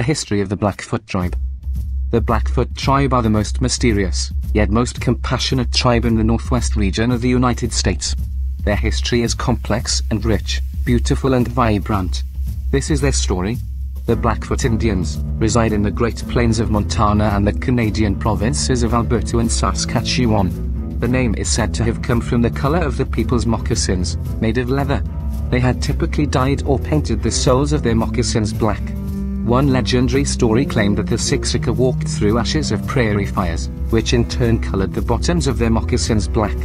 the history of the Blackfoot tribe. The Blackfoot tribe are the most mysterious, yet most compassionate tribe in the Northwest region of the United States. Their history is complex and rich, beautiful and vibrant. This is their story. The Blackfoot Indians reside in the Great Plains of Montana and the Canadian provinces of Alberta and Saskatchewan. The name is said to have come from the color of the people's moccasins, made of leather. They had typically dyed or painted the soles of their moccasins black. One legendary story claimed that the Siksika walked through ashes of prairie fires, which in turn colored the bottoms of their moccasins black.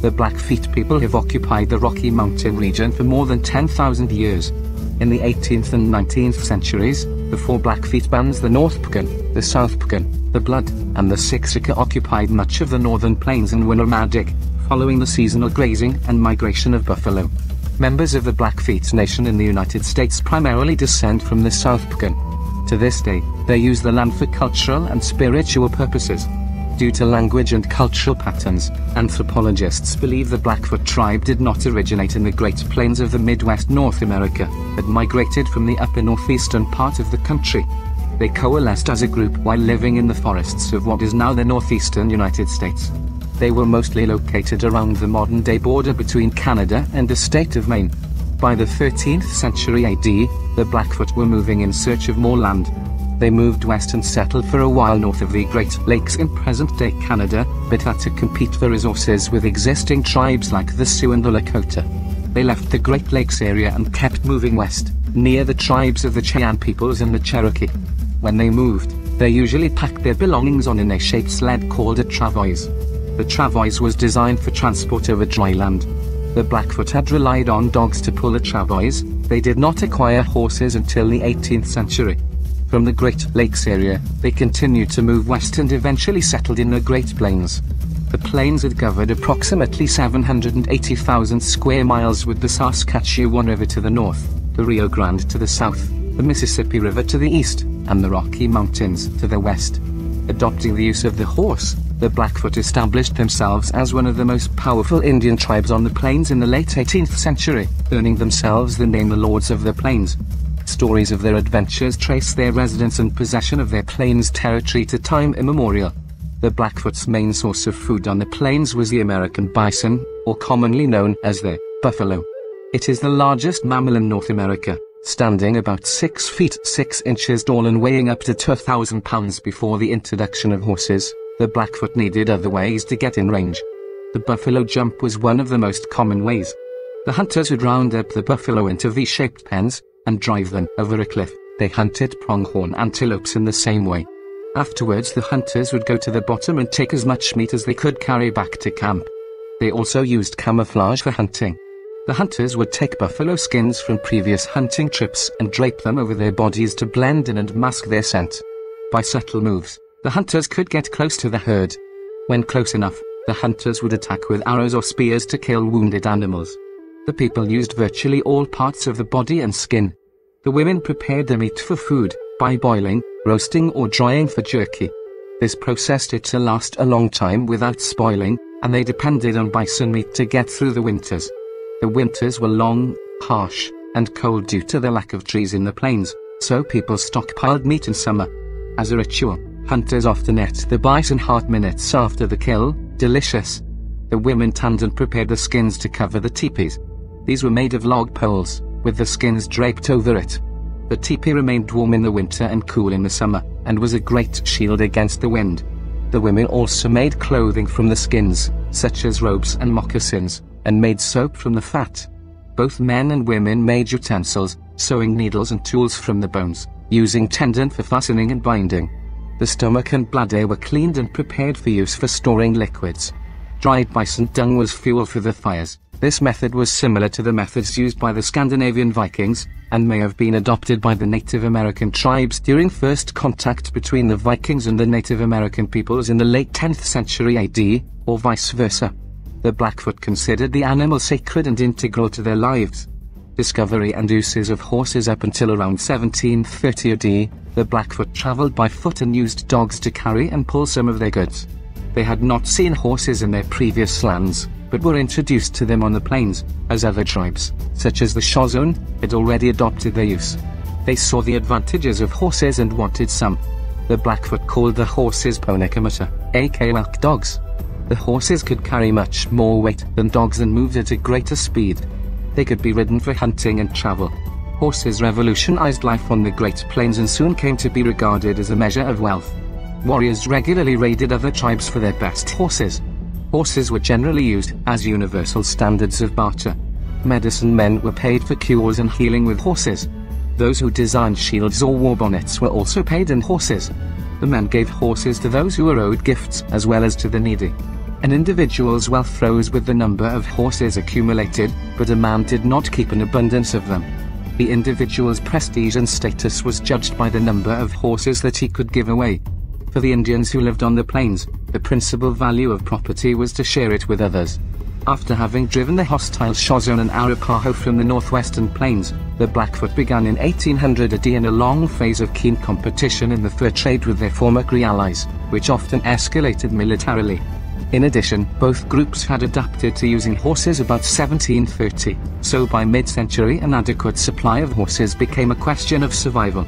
The Blackfeet people have occupied the Rocky Mountain region for more than 10,000 years. In the 18th and 19th centuries, the four Blackfeet bands, the North Pagan, the South Pagan, the Blood, and the Siksika, occupied much of the northern plains and were nomadic, following the seasonal grazing and migration of buffalo. Members of the Blackfeet Nation in the United States primarily descend from the South Pagan. To this day, they use the land for cultural and spiritual purposes. Due to language and cultural patterns, anthropologists believe the Blackfoot tribe did not originate in the Great Plains of the Midwest North America, but migrated from the upper northeastern part of the country. They coalesced as a group while living in the forests of what is now the northeastern United States. They were mostly located around the modern-day border between Canada and the state of Maine. By the 13th century AD, the Blackfoot were moving in search of more land. They moved west and settled for a while north of the Great Lakes in present-day Canada, but had to compete for resources with existing tribes like the Sioux and the Lakota. They left the Great Lakes area and kept moving west, near the tribes of the Cheyenne peoples and the Cherokee. When they moved, they usually packed their belongings on an A-shaped sled called a travois. The travois was designed for transport over dry land. The Blackfoot had relied on dogs to pull the travois. They did not acquire horses until the 18th century. From the Great Lakes area, they continued to move west and eventually settled in the Great Plains. The plains had covered approximately 780,000 square miles, with the Saskatchewan River to the north, the Rio Grande to the south, the Mississippi River to the east, and the Rocky Mountains to the west. Adopting the use of the horse, the Blackfoot established themselves as one of the most powerful Indian tribes on the plains in the late 18th century, earning themselves the name the Lords of the Plains. Stories of their adventures trace their residence and possession of their plains territory to time immemorial. The Blackfoot's main source of food on the plains was the American bison, or commonly known as the buffalo. It is the largest mammal in North America, standing about 6 feet 6 inches tall and weighing up to 2,000 pounds before the introduction of horses. The Blackfoot needed other ways to get in range. The buffalo jump was one of the most common ways. The hunters would round up the buffalo into V-shaped pens, and drive them over a cliff. They hunted pronghorn antelopes in the same way. Afterwards, the hunters would go to the bottom and take as much meat as they could carry back to camp. They also used camouflage for hunting. The hunters would take buffalo skins from previous hunting trips and drape them over their bodies to blend in and mask their scent. By subtle moves, the hunters could get close to the herd. When close enough, the hunters would attack with arrows or spears to kill wounded animals. The people used virtually all parts of the body and skin. The women prepared the meat for food by boiling, roasting, or drying for jerky. This processed it to last a long time without spoiling, and they depended on bison meat to get through the winters. The winters were long, harsh, and cold due to the lack of trees in the plains, so people stockpiled meat in summer. As a ritual, hunters often ate the bison heart minutes after the kill, delicious. The women tanned and prepared the skins to cover the teepees. These were made of log poles, with the skins draped over it. The teepee remained warm in the winter and cool in the summer, and was a great shield against the wind. The women also made clothing from the skins, such as robes and moccasins, and made soap from the fat. Both men and women made utensils, sewing needles and tools from the bones, using tendon for fastening and binding. The stomach and bladder were cleaned and prepared for use for storing liquids. Dried bison dung was fuel for the fires. This method was similar to the methods used by the Scandinavian Vikings, and may have been adopted by the Native American tribes during first contact between the Vikings and the Native American peoples in the late 10th century AD, or vice versa. The Blackfoot considered the animal sacred and integral to their lives. Discovery and uses of horses. Up until around 1730 AD, the Blackfoot traveled by foot and used dogs to carry and pull some of their goods. They had not seen horses in their previous lands, but were introduced to them on the plains, as other tribes, such as the Shoshone, had already adopted their use. They saw the advantages of horses and wanted some. The Blackfoot called the horses Ponekamata, aka elk dogs. The horses could carry much more weight than dogs and moved at a greater speed. They could be ridden for hunting and travel. Horses revolutionized life on the Great Plains and soon came to be regarded as a measure of wealth. Warriors regularly raided other tribes for their best horses. Horses were generally used as universal standards of barter. Medicine men were paid for cures and healing with horses. Those who designed shields or war bonnets were also paid in horses. The men gave horses to those who were owed gifts as well as to the needy. An individual's wealth rose with the number of horses accumulated, but a man did not keep an abundance of them. The individual's prestige and status was judged by the number of horses that he could give away. For the Indians who lived on the plains, the principal value of property was to share it with others. After having driven the hostile Shoshone and Arapaho from the northwestern plains, the Blackfoot began in 1800 AD in a long phase of keen competition in the fur trade with their former Cree allies, which often escalated militarily. In addition, both groups had adapted to using horses about 1730, so by mid-century an adequate supply of horses became a question of survival.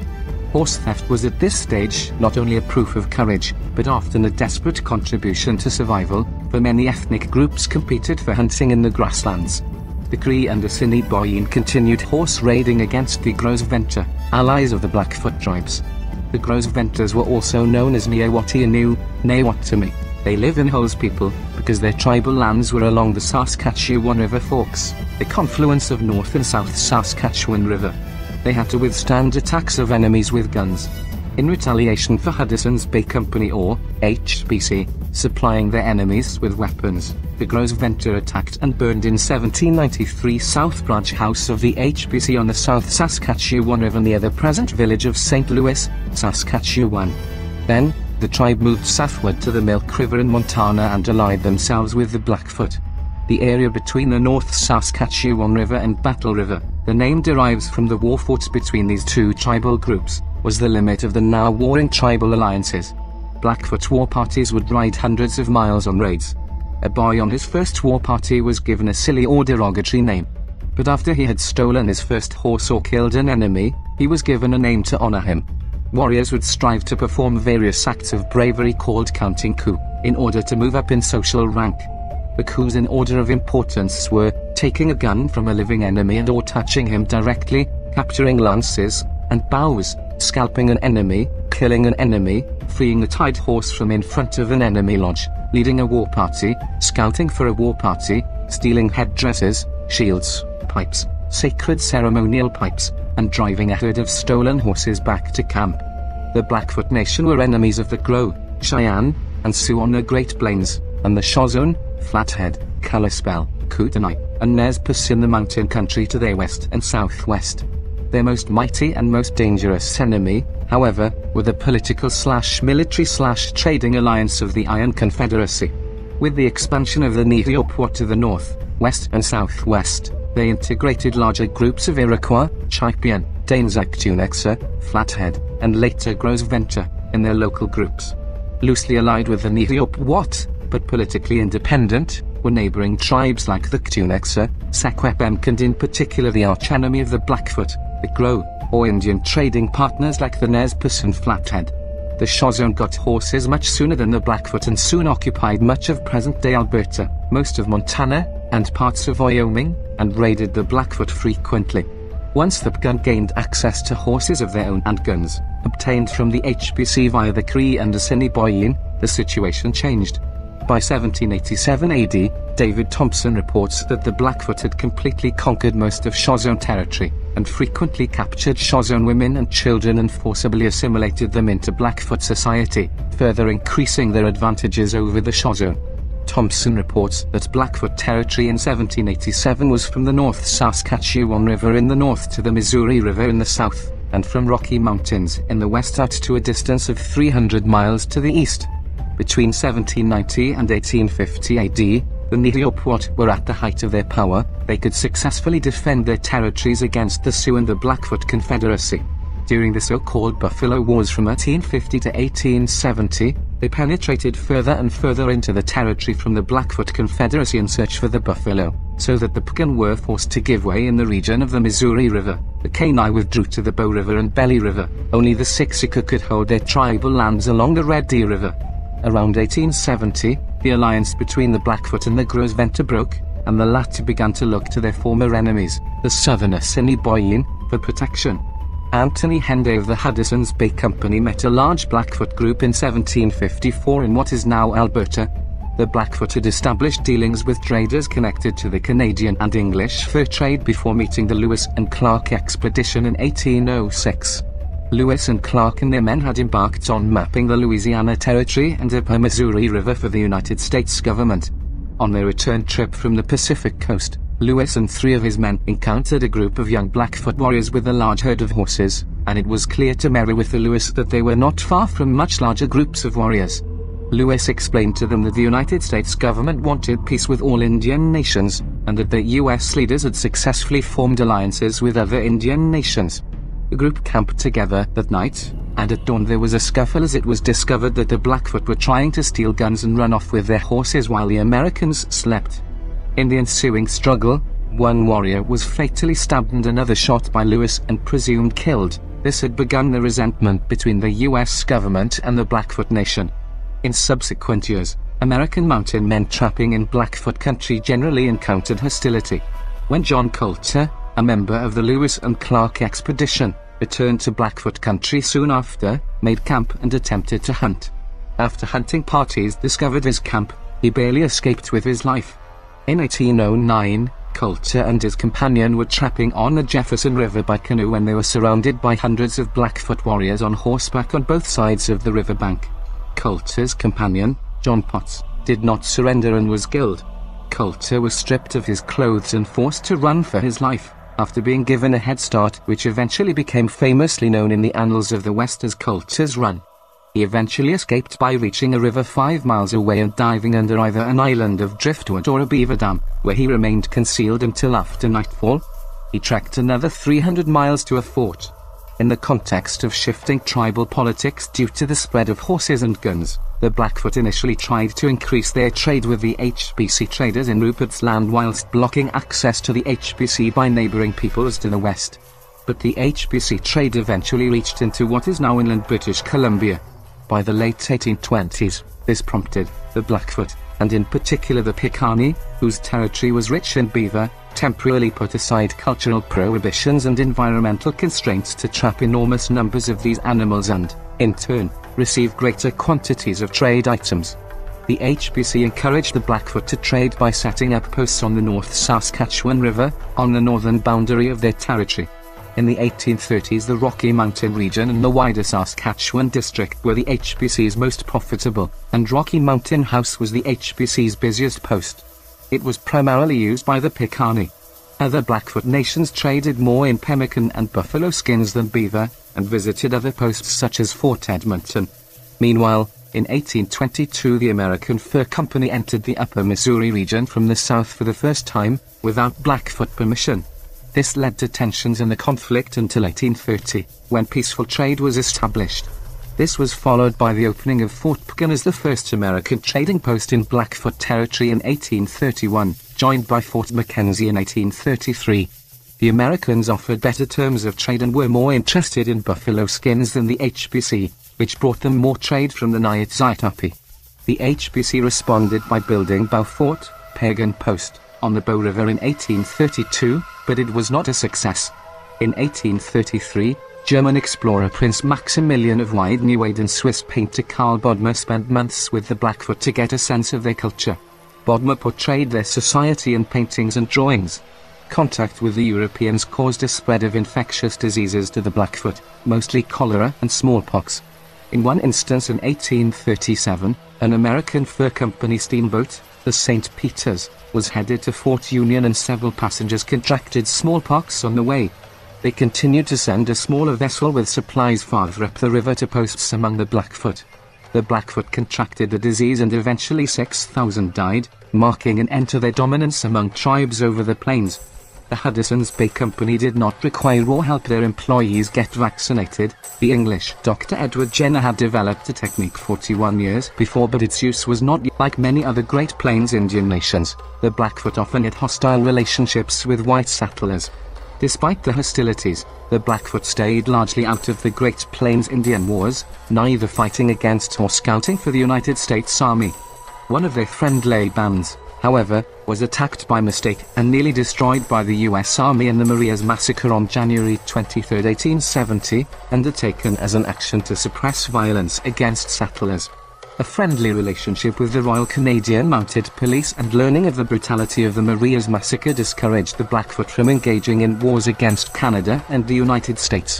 Horse theft was at this stage not only a proof of courage, but often a desperate contribution to survival, for many ethnic groups competed for hunting in the grasslands. The Cree and Assiniboine continued horse raiding against the Gros Ventre, allies of the Blackfoot tribes. The Gros Ventres were also known as Niawatiinu, Nehiyawpote. They live in holes people, because their tribal lands were along the Saskatchewan River Forks, the confluence of North and South Saskatchewan River. They had to withstand attacks of enemies with guns. In retaliation for Hudson's Bay Company or HBC, supplying their enemies with weapons, the Gros Ventre attacked and burned in 1793 South Branch House of the HBC on the South Saskatchewan River near the present village of St. Louis, Saskatchewan. Then, the tribe moved southward to the Milk River in Montana and allied themselves with the Blackfoot. The area between the North Saskatchewan River and Battle River, the name derives from the war fought between these two tribal groups, was the limit of the now warring tribal alliances. Blackfoot war parties would ride hundreds of miles on raids. A boy on his first war party was given a silly or derogatory name. But after he had stolen his first horse or killed an enemy, he was given a name to honor him. Warriors would strive to perform various acts of bravery called counting coup, in order to move up in social rank. The coups in order of importance were, taking a gun from a living enemy and or touching him directly, capturing lances and bows, scalping an enemy, killing an enemy, freeing a tied horse from in front of an enemy lodge, leading a war party, scouting for a war party, stealing headdresses, shields, pipes, sacred ceremonial pipes, and driving a herd of stolen horses back to camp. The Blackfoot Nation were enemies of the Crow, Cheyenne, and Sioux on the Great Plains, and the Shoshone, Flathead, Kalispel, Kootenai, and Nez Perce in the mountain country to their west and southwest. Their most mighty and most dangerous enemy, however, were the political-slash-military-slash-trading alliance of the Iron Confederacy. With the expansion of the Nehiyawpote to the north, west and southwest, they integrated larger groups of Iroquois, Chippeyan, Danzig Ktunexa, Flathead, and later Gros Ventre, in their local groups. Loosely allied with the Nehiyawpote, but politically independent, were neighboring tribes like the Ktunexa, Secwepemc, and in particular the archenemy of the Blackfoot, the Gros, or Indian trading partners like the Nez Perce and Flathead. The Shoshone got horses much sooner than the Blackfoot and soon occupied much of present-day Alberta, most of Montana, and parts of Wyoming, and raided the Blackfoot frequently. Once the Piegan gained access to horses of their own and guns, obtained from the HBC via the Cree and Assiniboine, the situation changed. By 1787 AD, David Thompson reports that the Blackfoot had completely conquered most of Shoshone territory, and frequently captured Shoshone women and children and forcibly assimilated them into Blackfoot society, further increasing their advantages over the Shoshone. Thompson reports that Blackfoot territory in 1787 was from the North Saskatchewan River in the north to the Missouri River in the south, and from Rocky Mountains in the west out to a distance of 300 miles to the east. Between 1790 and 1850 AD, the Nehiyawpote were at the height of their power. They could successfully defend their territories against the Sioux and the Blackfoot Confederacy. During the so-called Buffalo Wars from 1850 to 1870, they penetrated further and further into the territory from the Blackfoot Confederacy in search for the buffalo, so that the Piegan were forced to give way in the region of the Missouri River. The Kainai withdrew to the Bow River and Belly River. Only the Siksika could hold their tribal lands along the Red Deer River. Around 1870, the alliance between the Blackfoot and the Gros Ventre broke, and the latter began to look to their former enemies, the Southerner Assiniboine, for protection. Anthony Henday of the Hudson's Bay Company met a large Blackfoot group in 1754 in what is now Alberta. The Blackfoot had established dealings with traders connected to the Canadian and English fur trade before meeting the Lewis and Clark expedition in 1806. Lewis and Clark and their men had embarked on mapping the Louisiana Territory and upper Missouri River for the United States government. On their return trip from the Pacific coast, Lewis and three of his men encountered a group of young Blackfoot warriors with a large herd of horses, and it was clear to Meriwether Lewis that they were not far from much larger groups of warriors. Lewis explained to them that the United States government wanted peace with all Indian nations, and that the U.S. leaders had successfully formed alliances with other Indian nations. The group camped together that night, and at dawn there was a scuffle as it was discovered that the Blackfoot were trying to steal guns and run off with their horses while the Americans slept. In the ensuing struggle, one warrior was fatally stabbed and another shot by Lewis and presumed killed. This had begun the resentment between the U.S. government and the Blackfoot nation. In subsequent years, American mountain men trapping in Blackfoot country generally encountered hostility. When John Coulter, a member of the Lewis and Clark expedition, returned to Blackfoot country soon after, made camp and attempted to hunt. After hunting parties discovered his camp, he barely escaped with his life. In 1809, Coulter and his companion were trapping on the Jefferson River by canoe when they were surrounded by hundreds of Blackfoot warriors on horseback on both sides of the riverbank. Coulter's companion, John Potts, did not surrender and was killed. Coulter was stripped of his clothes and forced to run for his life, after being given a head start which eventually became famously known in the annals of the West as Colter's Run. He eventually escaped by reaching a river 5 miles away and diving under either an island of driftwood or a beaver dam, where he remained concealed until after nightfall. He trekked another 300 miles to a fort. In the context of shifting tribal politics due to the spread of horses and guns, the Blackfoot initially tried to increase their trade with the HBC traders in Rupert's Land whilst blocking access to the HBC by neighbouring peoples to the west. But the HBC trade eventually reached into what is now inland British Columbia. By the late 1820s, this prompted the Blackfoot, and in particular the Pikuni, whose territory was rich in beaver, temporarily put aside cultural prohibitions and environmental constraints to trap enormous numbers of these animals and, in turn, receive greater quantities of trade items. The HBC encouraged the Blackfoot to trade by setting up posts on the North Saskatchewan River, on the northern boundary of their territory. In the 1830s, the Rocky Mountain region and the wider Saskatchewan district were the HBC's most profitable, and Rocky Mountain House was the HBC's busiest post. It was primarily used by the Pikuni. Other Blackfoot nations traded more in pemmican and buffalo skins than beaver, and visited other posts such as Fort Edmonton. Meanwhile, in 1822 the American Fur Company entered the upper Missouri region from the south for the first time, without Blackfoot permission. This led to tensions in the conflict until 1830, when peaceful trade was established. This was followed by the opening of Fort Pagan as the first American trading post in Blackfoot territory in 1831, joined by Fort Mackenzie in 1833. The Americans offered better terms of trade and were more interested in buffalo skins than the HBC, which brought them more trade from the Niawatiinu. The HBC responded by building Blackfoot, Piegan Post, on the Bow River in 1832, but it was not a success. In 1833, German explorer Prince Maximilian of Wieden-Neuwied and Swiss painter Karl Bodmer spent months with the Blackfoot to get a sense of their culture. Bodmer portrayed their society in paintings and drawings. Contact with the Europeans caused a spread of infectious diseases to the Blackfoot, mostly cholera and smallpox. In one instance in 1837, an American Fur Company steamboat, the St. Peter's, was headed to Fort Union and several passengers contracted smallpox on the way. They continued to send a smaller vessel with supplies farther up the river to posts among the Blackfoot. The Blackfoot contracted the disease and eventually 6,000 died, marking an end to their dominance among tribes over the plains. the Hudson's Bay Company did not require or help their employees get vaccinated. The English Dr. Edward Jenner had developed a technique 41 years before, but its use was not like many other Great Plains Indian nations. The Blackfoot often had hostile relationships with white settlers. Despite the hostilities, the Blackfoot stayed largely out of the Great Plains Indian Wars, neither fighting against or scouting for the United States Army. One of their friendly bands, however, was attacked by mistake and nearly destroyed by the U.S. Army in the Marias Massacre on January 23, 1870, undertaken as an action to suppress violence against settlers. A friendly relationship with the Royal Canadian Mounted Police and learning of the brutality of the Marias Massacre discouraged the Blackfoot from engaging in wars against Canada and the United States.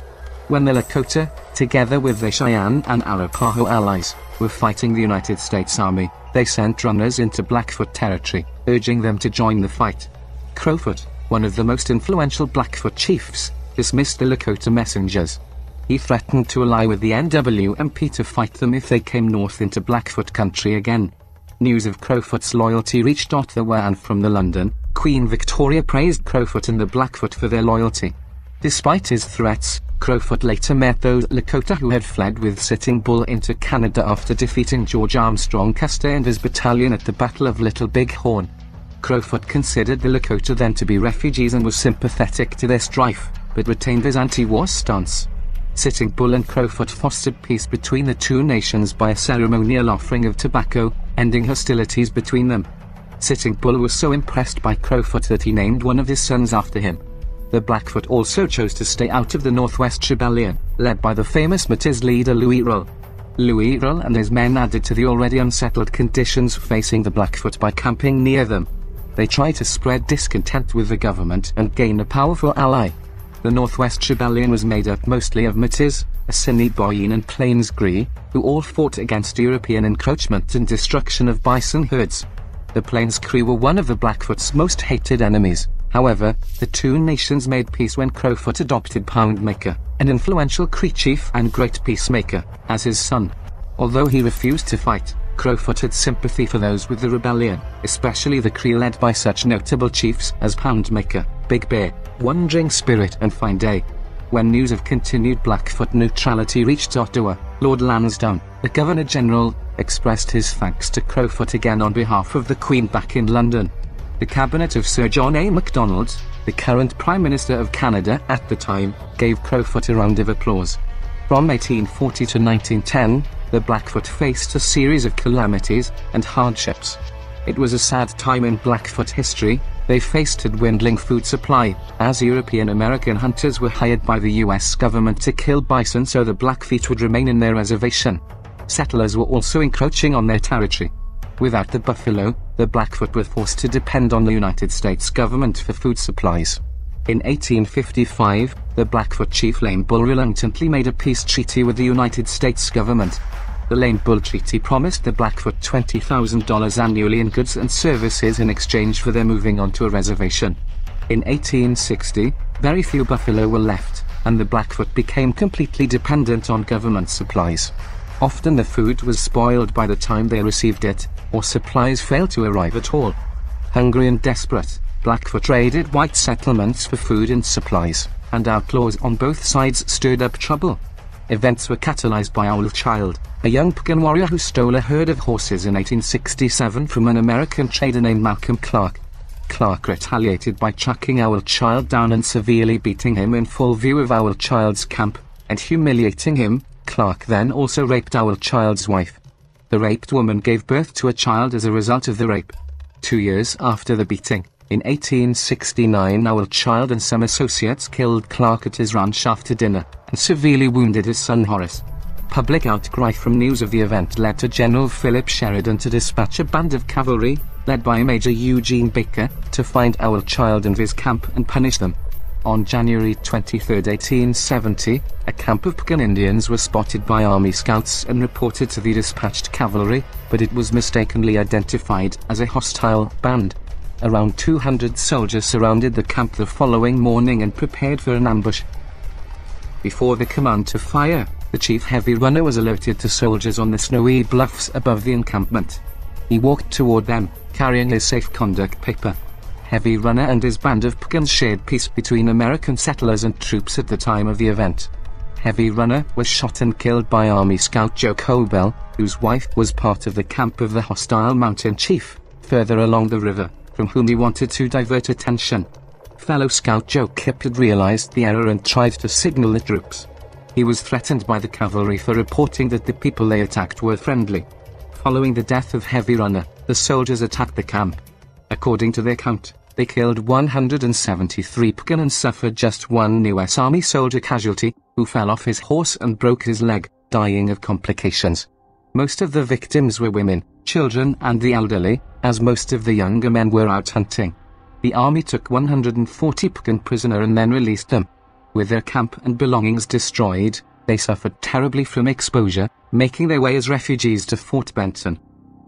When the Lakota, together with the Cheyenne and Arapaho allies, were fighting the United States Army, they sent runners into Blackfoot territory, urging them to join the fight. Crowfoot, one of the most influential Blackfoot chiefs, dismissed the Lakota messengers. He threatened to ally with the NWMP to fight them if they came north into Blackfoot country again. News of Crowfoot's loyalty reached Ottawa, and from the London, Queen Victoria praised Crowfoot and the Blackfoot for their loyalty. Despite his threats, Crowfoot later met those Lakota who had fled with Sitting Bull into Canada after defeating George Armstrong Custer and his battalion at the Battle of Little Big Horn. Crowfoot considered the Lakota then to be refugees and was sympathetic to their strife, but retained his anti-war stance. Sitting Bull and Crowfoot fostered peace between the two nations by a ceremonial offering of tobacco, ending hostilities between them. Sitting Bull was so impressed by Crowfoot that he named one of his sons after him. The Blackfoot also chose to stay out of the Northwest Rebellion, led by the famous Métis leader Louis Riel. Louis Riel and his men added to the already unsettled conditions facing the Blackfoot by camping near them. They tried to spread discontent with the government and gain a powerful ally. The Northwest Rebellion was made up mostly of Métis, Assiniboine and Plains Cree, who all fought against European encroachment and destruction of bison herds. The Plains Cree were one of the Blackfoot's most hated enemies. However, the two nations made peace when Crowfoot adopted Poundmaker, an influential Cree chief and great peacemaker, as his son. Although he refused to fight, Crowfoot had sympathy for those with the rebellion, especially the Cree led by such notable chiefs as Poundmaker, Big Bear, Wandering Spirit and Fine Day. When news of continued Blackfoot neutrality reached Ottawa, Lord Lansdowne, the Governor-General, expressed his thanks to Crowfoot again on behalf of the Queen back in London. The cabinet of Sir John A. Macdonald, the current Prime Minister of Canada at the time, gave Crowfoot a round of applause. From 1840 to 1910, the Blackfoot faced a series of calamities and hardships. It was a sad time in Blackfoot history. They faced a dwindling food supply, as European American hunters were hired by the U.S. government to kill bison so the Blackfeet would remain in their reservation. Settlers were also encroaching on their territory. Without the buffalo, the Blackfoot were forced to depend on the United States government for food supplies. In 1855, the Blackfoot chief Lame Bull reluctantly made a peace treaty with the United States government. The Lame Bull Treaty promised the Blackfoot $20,000 annually in goods and services in exchange for their moving onto a reservation. In 1860, very few buffalo were left, and the Blackfoot became completely dependent on government supplies. Often the food was spoiled by the time they received it, or supplies failed to arrive at all. Hungry and desperate, Blackfoot raided white settlements for food and supplies, and outlaws on both sides stirred up trouble. Events were catalyzed by Owl Child, a young Piegan warrior who stole a herd of horses in 1867 from an American trader named Malcolm Clark. Clark retaliated by tracking Owl Child down and severely beating him in full view of Owl Child's camp, and humiliating him. Clark then also raped Owl Child's wife. The raped woman gave birth to a child as a result of the rape. 2 years after the beating, in 1869, Owl Child and some associates killed Clark at his ranch after dinner, and severely wounded his son Horace. Public outcry from news of the event led to General Philip Sheridan to dispatch a band of cavalry, led by Major Eugene Baker, to find Owl Child and his camp and punish them. On January 23, 1870, a camp of Piegan Indians was spotted by Army scouts and reported to the dispatched cavalry, but it was mistakenly identified as a hostile band. Around 200 soldiers surrounded the camp the following morning and prepared for an ambush. Before the command to fire, the chief Heavy Runner was alerted to soldiers on the snowy bluffs above the encampment. He walked toward them, carrying his safe conduct paper. Heavy Runner and his band of Piegans shared peace between American settlers and troops at the time of the event. Heavy Runner was shot and killed by Army Scout Joe Cobell, whose wife was part of the camp of the hostile Mountain Chief, further along the river, from whom he wanted to divert attention. Fellow Scout Joe Kipp had realized the error and tried to signal the troops. He was threatened by the cavalry for reporting that the people they attacked were friendly. Following the death of Heavy Runner, the soldiers attacked the camp. According to their count, they killed 173 Piegan and suffered just one U.S. Army soldier casualty, who fell off his horse and broke his leg, dying of complications. Most of the victims were women, children and the elderly, as most of the younger men were out hunting. The army took 140 Piegan prisoner and then released them. With their camp and belongings destroyed, they suffered terribly from exposure, making their way as refugees to Fort Benton.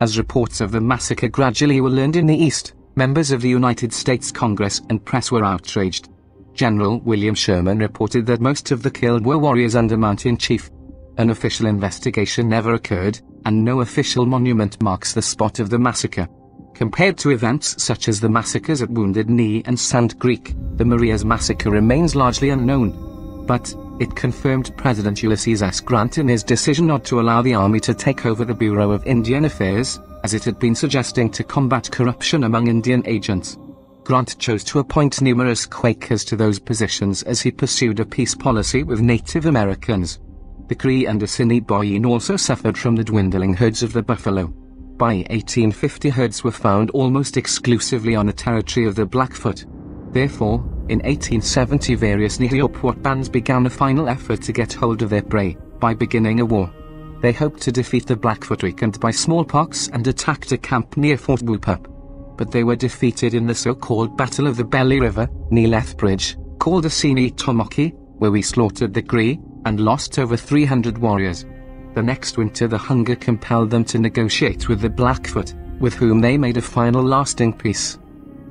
As reports of the massacre gradually were learned in the East, members of the United States Congress and press were outraged. General William Sherman reported that most of the killed were warriors under Mountain Chief. An official investigation never occurred, and no official monument marks the spot of the massacre. Compared to events such as the massacres at Wounded Knee and Sand Creek, the Marias Massacre remains largely unknown. But it confirmed President Ulysses S. Grant in his decision not to allow the Army to take over the Bureau of Indian Affairs, as it had been suggesting to combat corruption among Indian agents. Grant chose to appoint numerous Quakers to those positions as he pursued a peace policy with Native Americans. The Cree and Assiniboine also suffered from the dwindling herds of the buffalo. By 1850, herds were found almost exclusively on the territory of the Blackfoot. Therefore, in 1870 various Nehiyawpote bands began a final effort to get hold of their prey, by beginning a war. They hoped to defeat the Blackfoot weakened by smallpox and attacked a camp near Fort Whoop-Up. But they were defeated in the so-called Battle of the Belly River, near Lethbridge, called Asini Tomoki, where we slaughtered the Cree, and lost over 300 warriors. The next winter the hunger compelled them to negotiate with the Blackfoot, with whom they made a final lasting peace.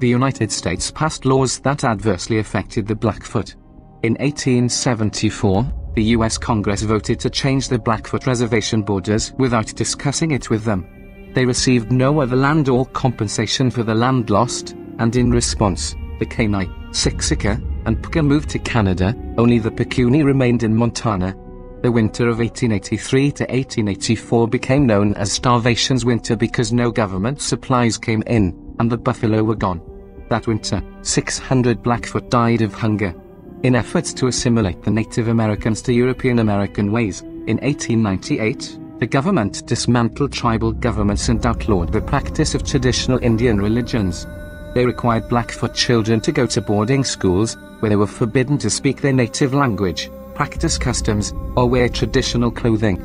The United States passed laws that adversely affected the Blackfoot. In 1874, the U.S. Congress voted to change the Blackfoot reservation borders without discussing it with them. They received no other land or compensation for the land lost, and in response, the Kainai, Siksika, and Piegan moved to Canada, only the Pikuni remained in Montana. The winter of 1883 to 1884 became known as Starvation's Winter because no government supplies came in, and the buffalo were gone. That winter, 600 Blackfoot died of hunger. In efforts to assimilate the Native Americans to European American ways, in 1898, the government dismantled tribal governments and outlawed the practice of traditional Indian religions. They required Blackfoot children to go to boarding schools, where they were forbidden to speak their native language, practice customs, or wear traditional clothing.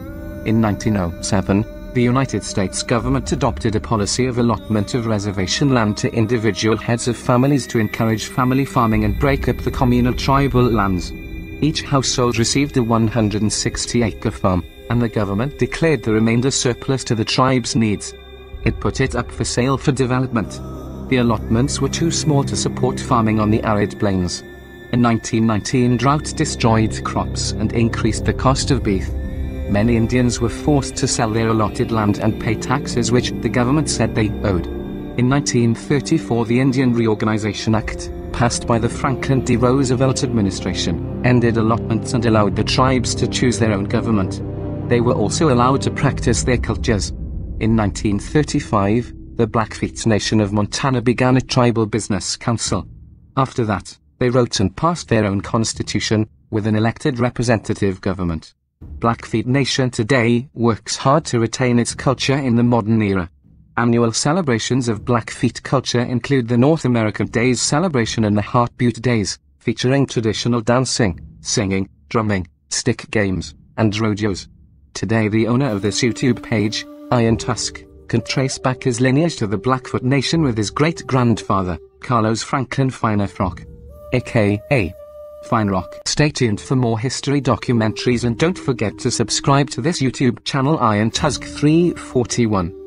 In 1907, the United States government adopted a policy of allotment of reservation land to individual heads of families to encourage family farming and break up the communal tribal lands. Each household received a 160-acre farm, and the government declared the remainder surplus to the tribe's needs. It put it up for sale for development. The allotments were too small to support farming on the arid plains. In 1919, drought destroyed crops and increased the cost of beef. Many Indians were forced to sell their allotted land and pay taxes which the government said they owed. In 1934, the Indian Reorganization Act, passed by the Franklin D. Roosevelt administration, ended allotments and allowed the tribes to choose their own government. They were also allowed to practice their cultures. In 1935, the Blackfeet Nation of Montana began a tribal business council. After that, they wrote and passed their own constitution, with an elected representative government. Blackfeet Nation today works hard to retain its culture in the modern era. Annual celebrations of Blackfeet culture include the North American Days celebration and the Heartbeat Days, featuring traditional dancing, singing, drumming, stick games, and rodeos. Today the owner of this YouTube page, Iron Tusk, can trace back his lineage to the Blackfoot Nation with his great-grandfather, Carlos Franklin Finefrock, a.k.a. Fine Rock. Stay tuned for more history documentaries and don't forget to subscribe to this YouTube channel Iron Tusk 341.